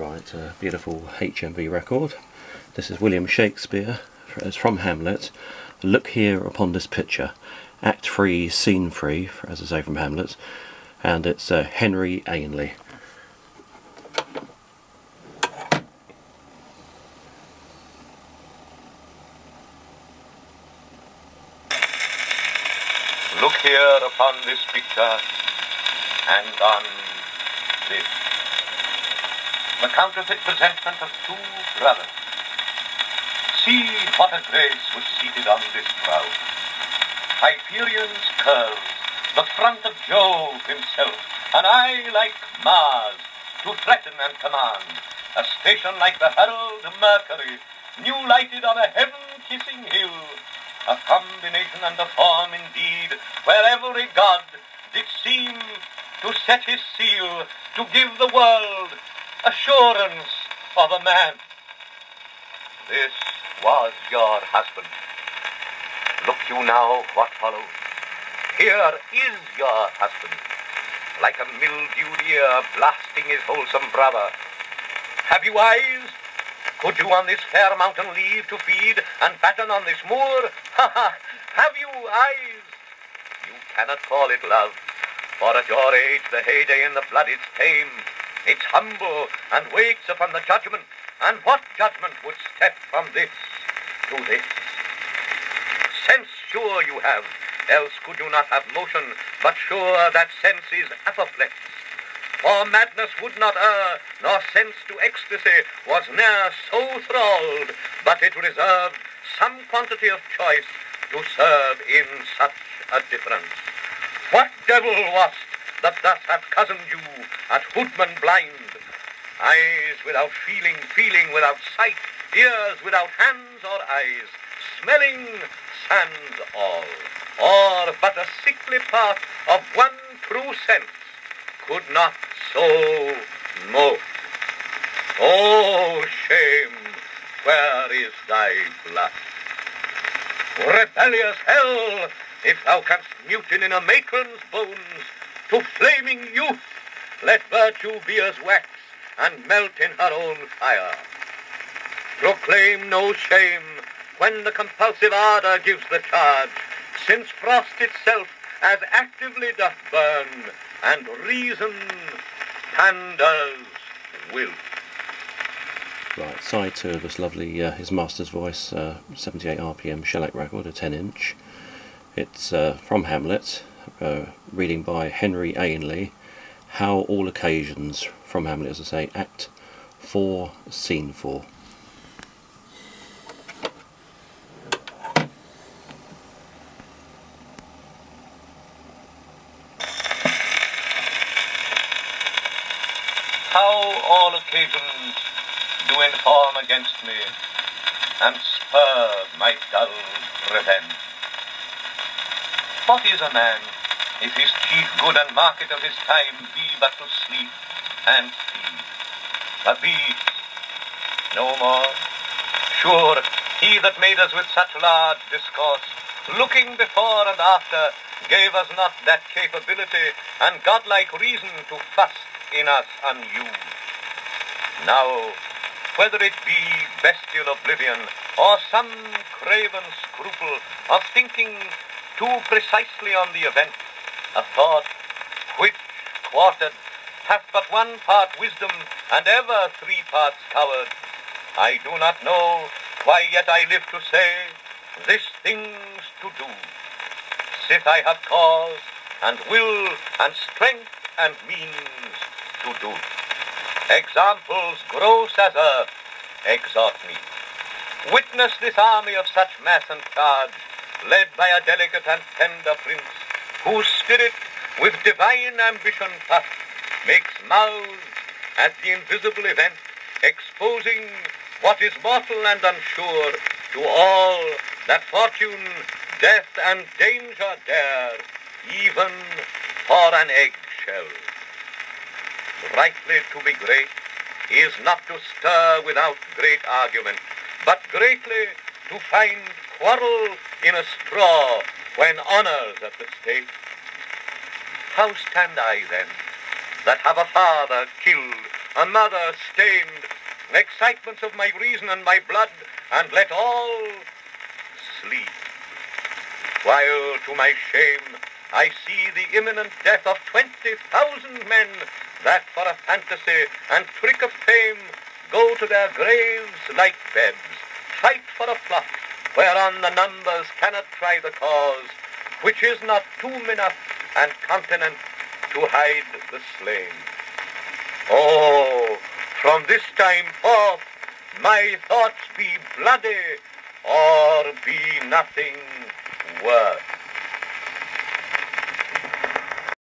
Right, a beautiful HMV record. This is William Shakespeare. It's from Hamlet. Look here upon this picture. Act 3, Scene 3, as I say, from Hamlet. And it's Henry Ainley. Look here upon this picture, and on this, the counterfeit presentment of two brothers. See what a grace was seated on this brow. Hyperion's curls, the front of Jove himself, an eye like Mars, to threaten and command, a station like the herald Mercury, new lighted on a heaven-kissing hill, a combination and a form indeed, where every god did seem to set his seal, to give the world assurance of a man. This was your husband. Look you now what follows. Here is your husband, like a mildewed ear blasting his wholesome brother. Have you eyes? Could you on this fair mountain leave to feed and batten on this moor? Ha ha! Have you eyes? You cannot call it love, for at your age the heyday in the blood is tame. It's humble and waits upon the judgment. And what judgment would step from this to this? Sense sure you have, else could you not have motion, but sure that sense is apoplex. For madness would not err, nor sense to ecstasy was ne'er so thralled, but it reserved some quantity of choice to serve in such a difference. What devil was't that thus hath cozened you at Hoodman-blind? Eyes without feeling, feeling without sight, ears without hands or eyes, smelling sands all, or but a sickly part of one true sense, could not so mope. Oh, shame, where is thy blood? Rebellious hell, if thou canst mutine in a matron's bones, to flaming youth let virtue be as wax, and melt in her own fire. Proclaim no shame when the compulsive ardor gives the charge, since frost itself as actively doth burn, and reason panders will. Right, side 2 of this lovely His Master's Voice 78 RPM shellac record, a 10-inch. It's from Hamlet, reading by Henry Ainley. How All Occasions, from Hamlet, as I say, Act 4, Scene 4. How all occasions do inform against me, and spur my dull revenge. What is a man, if his chief good and market of his time be but to sleep and feed? But be no more. Sure, he that made us with such large discourse, looking before and after, gave us not that capability and godlike reason to fuss in us unused. Now, whether it be bestial oblivion, or some craven scruple of thinking too precisely on the event, a thought which, quartered, hath but one part wisdom, and ever three parts coward. I do not know why yet I live to say, this thing's to do. Sith I have cause, and will, and strength, and means to do. Examples gross as earth exhort me. Witness this army of such mass and charge, led by a delicate and tender prince, whose spirit, with divine ambition touched, makes mouths at the invisible event, exposing what is mortal and unsure to all that fortune, death, and danger dare, even for an eggshell. Rightly to be great is not to stir without great argument, but greatly to find quarrel in a straw, when honour's at the stake. How stand I then, that have a father killed another stained the excitements of my reason and my blood, and let all sleep. While to my shame I see the imminent death of 20,000 men that for a fantasy and trick of fame go to their graves like beds, fight for a plot whereon the numbers cannot try the cause, which is not tomb enough and continent to hide the slain. Oh, from this time forth, my thoughts be bloody, or be nothing worse.